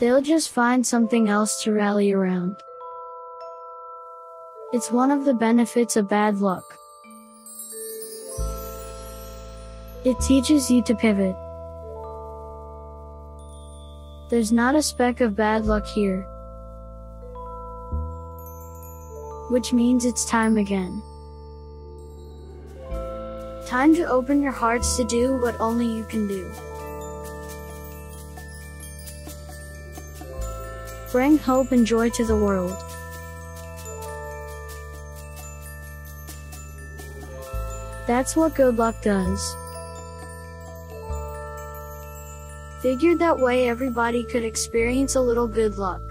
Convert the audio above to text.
They'll just find something else to rally around. It's one of the benefits of bad luck. It teaches you to pivot. There's not a speck of bad luck here. Which means it's time again. Time to open your hearts to do what only you can do. Bring hope and joy to the world. That's what good luck does. Figured that way everybody could experience a little good luck.